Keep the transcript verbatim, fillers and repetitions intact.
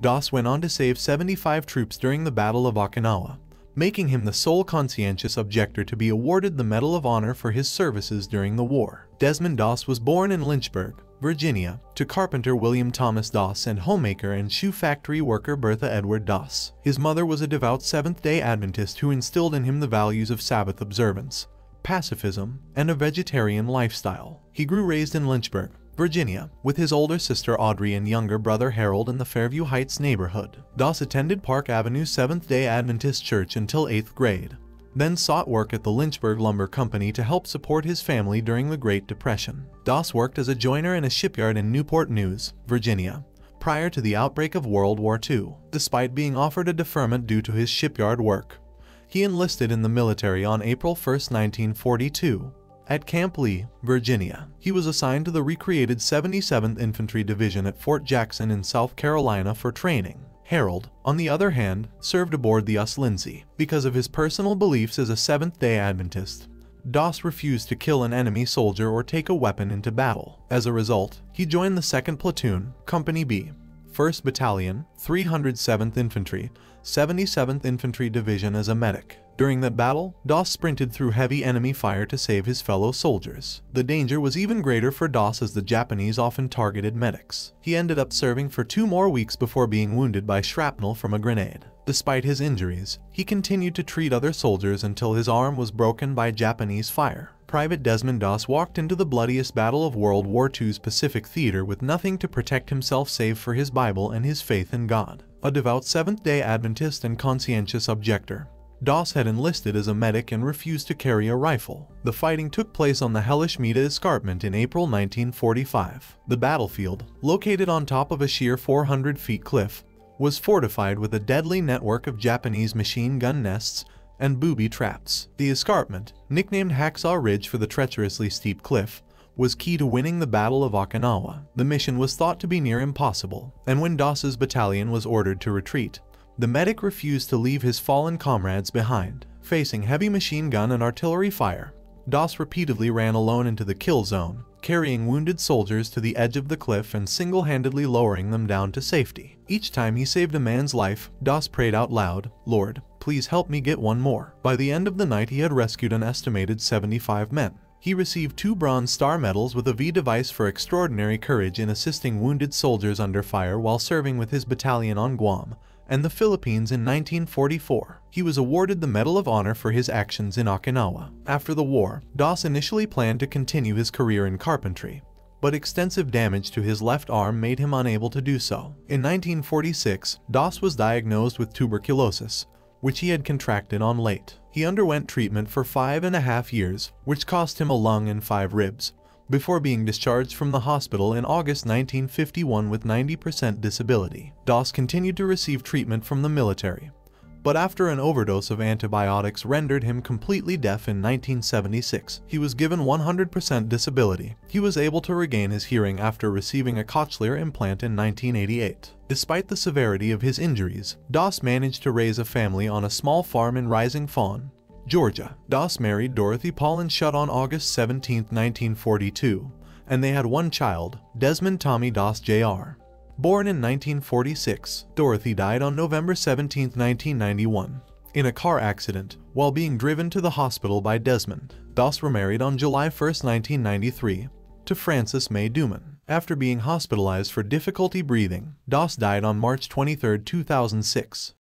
Doss went on to save seventy-five troops during the Battle of Okinawa, making him the sole conscientious objector to be awarded the Medal of Honor for his services during the war. Desmond Doss was born in Lynchburg, Virginia, to carpenter William Thomas Doss and homemaker and shoe factory worker Bertha Edward Doss. His mother was a devout Seventh-day Adventist who instilled in him the values of Sabbath observance, pacifism, and a vegetarian lifestyle. He grew raised in Lynchburg, Virginia, with his older sister Audrey and younger brother Harold in the Fairview Heights neighborhood. Doss attended Park Avenue Seventh-day Adventist Church until eighth grade, then sought work at the Lynchburg Lumber Company to help support his family during the Great Depression. Doss worked as a joiner in a shipyard in Newport News, Virginia, prior to the outbreak of World War Two. Despite being offered a deferment due to his shipyard work, he enlisted in the military on April first, nineteen forty-two, at Camp Lee, Virginia. He was assigned to the recreated seventy-seventh Infantry Division at Fort Jackson in South Carolina for training. Harold, on the other hand, served aboard the U S S Lindsay. Because of his personal beliefs as a Seventh-day Adventist, Doss refused to kill an enemy soldier or take a weapon into battle. As a result, he joined the second Platoon, Company B, first Battalion, three hundred seventh Infantry, seventy-seventh Infantry Division as a medic. During that battle, Doss sprinted through heavy enemy fire to save his fellow soldiers. The danger was even greater for Doss as the Japanese often targeted medics. He ended up serving for two more weeks before being wounded by shrapnel from a grenade. Despite his injuries, he continued to treat other soldiers until his arm was broken by Japanese fire. Private Desmond Doss walked into the bloodiest battle of World War Two's Pacific Theater with nothing to protect himself save for his Bible and his faith in God. A devout Seventh-day Adventist and conscientious objector, Doss had enlisted as a medic and refused to carry a rifle. The fighting took place on the hellish Maeda Escarpment in April nineteen forty-five. The battlefield, located on top of a sheer four hundred feet cliff, was fortified with a deadly network of Japanese machine gun nests and booby traps. The escarpment, nicknamed Hacksaw Ridge for the treacherously steep cliff, was key to winning the Battle of Okinawa. The mission was thought to be near impossible, and when Doss's battalion was ordered to retreat, the medic refused to leave his fallen comrades behind. Facing heavy machine gun and artillery fire, Doss repeatedly ran alone into the kill zone, carrying wounded soldiers to the edge of the cliff and single-handedly lowering them down to safety. Each time he saved a man's life, Doss prayed out loud, "Lord, please help me get one more." By the end of the night, he had rescued an estimated seventy-five men. He received two Bronze Star Medals with a V device for extraordinary courage in assisting wounded soldiers under fire while serving with his battalion on Guam and the Philippines in nineteen forty-four. He was awarded the Medal of Honor for his actions in Okinawa. After the war, Doss initially planned to continue his career in carpentry, but extensive damage to his left arm made him unable to do so. In nineteen forty-six, Doss was diagnosed with tuberculosis, which he had contracted on late. He underwent treatment for five and a half years, which cost him a lung and five ribs, before being discharged from the hospital in August nineteen fifty-one with ninety percent disability. Doss continued to receive treatment from the military, but after an overdose of antibiotics rendered him completely deaf in nineteen seventy-six, he was given one hundred percent disability. He was able to regain his hearing after receiving a cochlear implant in nineteen eighty-eight. Despite the severity of his injuries, Doss managed to raise a family on a small farm in Rising Fawn, Georgia. Doss married Dorothy Pollan Shutt on August seventeenth, nineteen forty-two, and they had one child, Desmond Tommy Doss Junior Born in nineteen forty-six, Dorothy died on November seventeenth, nineteen ninety-one, in a car accident, while being driven to the hospital by Desmond. Doss remarried on July first, nineteen ninety-three, to Frances Mae Duman. After being hospitalized for difficulty breathing, Doss died on March twenty-third, two thousand six.